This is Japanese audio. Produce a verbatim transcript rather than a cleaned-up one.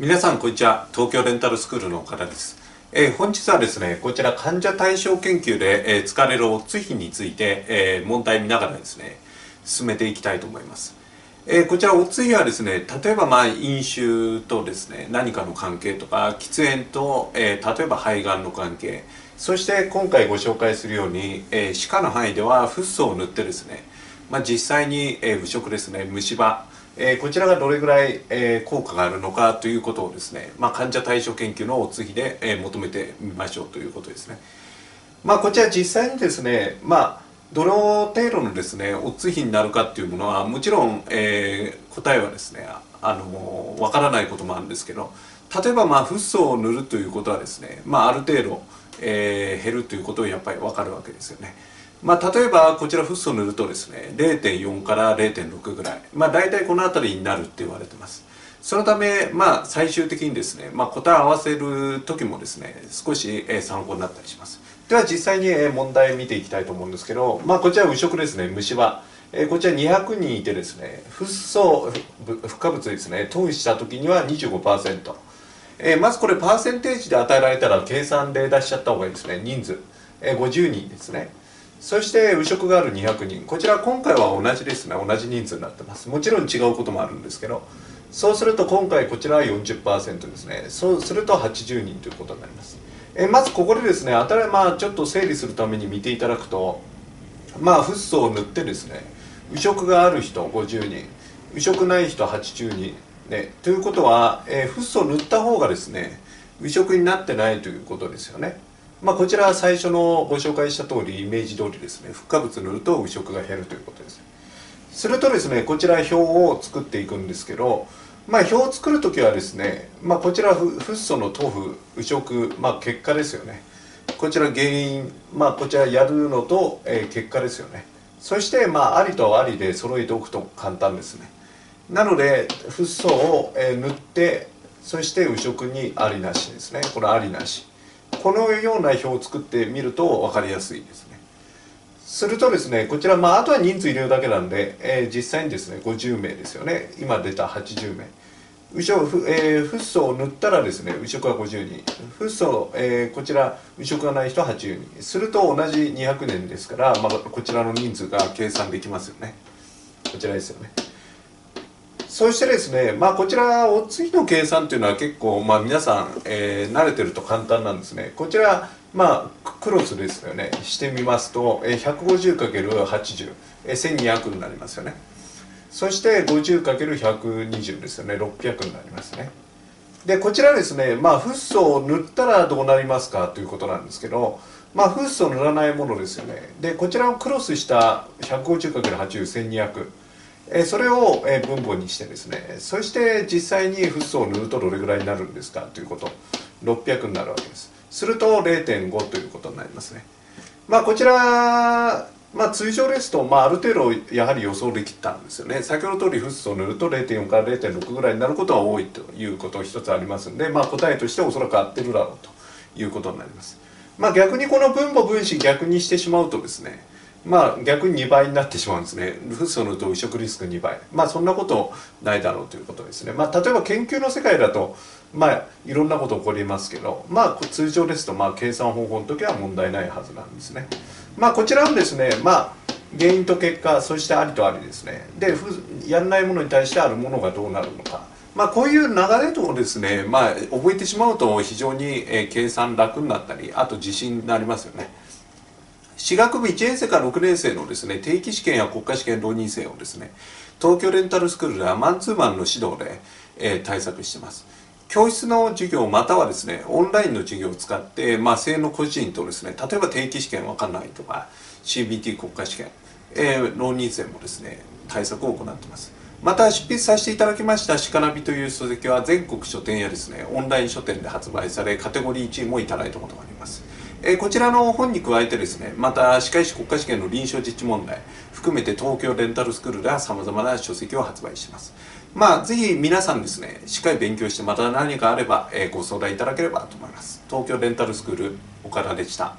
皆さんこんにちは。東京レンタルスクールの岡田です。えー、本日はですねこちら患者対象研究で、えー、疲れるオッズ比について、えー、問題見ながらですね進めていきたいと思います。えー、こちらオッズ比はですね例えばまあ飲酒とですね何かの関係とか喫煙と、えー、例えば肺がんの関係、そして今回ご紹介するように、えー、歯科の範囲ではフッ素を塗ってですね、まあ、実際に、えー、腐食ですね、虫歯、えー、こちらがどれぐらい、えー、効果があるのかということをですね、まあ、患者対象研究のオッズ比で、えー、求めてみましょうということですね。まあ、こちら実際にですね、まあ、どの程度のですねオッズ比になるかというものはもちろん、えー、答えはですねあのー、分からないこともあるんですけど、例えばまあフッ素を塗るということはですね、まあ、ある程度、えー、減るということをやっぱり分かるわけですよね。まあ、例えばこちらフッ素を塗るとですね れいてんよん から れいてんろく ぐらい、まあ、大体この辺りになるって言われてます。そのため、まあ、最終的にですね、まあ、答えを合わせる時もですね少し参考になったりします。では実際に問題見ていきたいと思うんですけど、まあ、こちらは腐食ですね、虫歯、こちらにひゃくにんいてですねフッ素不可物ですね投与した時には にじゅうごパーセント、 まずこれパーセンテージで与えられたら計算で出しちゃった方がいいですね。人数ごじゅうにんですね。そして腐食があるにひゃくにん、こちら今回は同じですね、同じ人数になってます。もちろん違うこともあるんですけど、そうすると今回こちらは よんじゅっパーセント ですね。そうするとはちじゅうにんということになります。えまずここでですねあたり、まあ、ちょっと整理するために見ていただくと、まあフッ素を塗ってですね腐食がある人ごじゅうにん、腐食ない人はちじゅうにん、ね、ということは、えー、フッ素を塗った方がですね腐食になってないということですよね。まあこちらは最初のご紹介した通りイメージ通りですね、不可物塗ると腐食が減るということです。するとですねこちら表を作っていくんですけど、まあ、表を作るときはですね、まあ、こちらフッ素の塗布腐食、まあ、結果ですよね。こちら原因、まあ、こちらやるのと、えー、結果ですよね。そしてまあありとありで揃えておくと簡単ですね。なのでフッ素を、えー、塗ってそして腐食にありなしですね、これありなし、このような表を作ってみると分かりやすいですね。するとですねこちら、まあ、あとは人数入れるだけなんで、えー、実際にですねごじゅうめいですよね、今出たはちじゅうめい、えー、フッ素を塗ったらですね腐食はごじゅうにん、フッ素、えー、こちら腐食がない人はちじゅうにん、すると同じにひゃくにんですから、まあ、こちらの人数が計算できますよね。こちらですよね。そしてですね、まあ、こちらオッズ比の計算というのは結構、まあ、皆さん、えー、慣れてると簡単なんですね。こちら、まあ、クロスですよねしてみますと ひゃくごじゅうかけるはちじゅう、せんにひゃくになりますよね。そして ごじゅうかけるひゃくにじゅう ですよね、ろっぴゃくになりますね。でこちらですね、まあ、フッ素を塗ったらどうなりますかということなんですけど、まあ、フッ素を塗らないものですよね。でこちらをクロスした ひゃくごじゅうかけるはちじゅうせんにひゃく、それを分母にしてですね、そして実際にフッ素を塗るとどれぐらいになるんですかということ、ろっぴゃくになるわけです。すると れいてんご ということになりますね。まあこちら、まあ、通常ですと、まあ、ある程度やはり予想できたんですよね。先ほど通りフッ素を塗ると れいてんよん から れいてんろく ぐらいになることが多いということが一つありますので、まあ、答えとしておそらく合ってるだろうということになります。まあ、逆にこの分母分子逆にしてしまうとですね、まあ逆ににばいになってしまうんですね。フッ素を塗ると腐食リスクにばい、まあそんなことないだろうということですね。まあ例えば研究の世界だとまあいろんなこと起こりますけど、まあ通常ですとまあ計算方法の時は問題ないはずなんですね。まあこちらもですね、まあ原因と結果、そしてありとありですね、でやらないものに対してあるものがどうなるのか、まあこういう流れとですね、まあ覚えてしまうと非常に計算楽になったり、あと自信になりますよね。歯学部いちねんせいからろくねんせいのですね定期試験や国家試験浪人生をですね東京レンタルスクールではマンツーマンの指導で、えー、対策してます。教室の授業またはですねオンラインの授業を使って、まあ、生の個人とですね例えば定期試験わかんないとか シービーティー 国家試験、えー、浪人生もですね対策を行ってます。また執筆させていただきました「しからび」という書籍は全国書店やですねオンライン書店で発売されカテゴリーいちいもいただいたことがあります。こちらの本に加えてですね、また歯科医師国家試験の臨床実地問題含めて東京レンタルスクールではさまざまな書籍を発売しています。まあぜひ皆さんですねしっかり勉強してまた何かあればご相談いただければと思います。東京レンタルスクール岡田でした。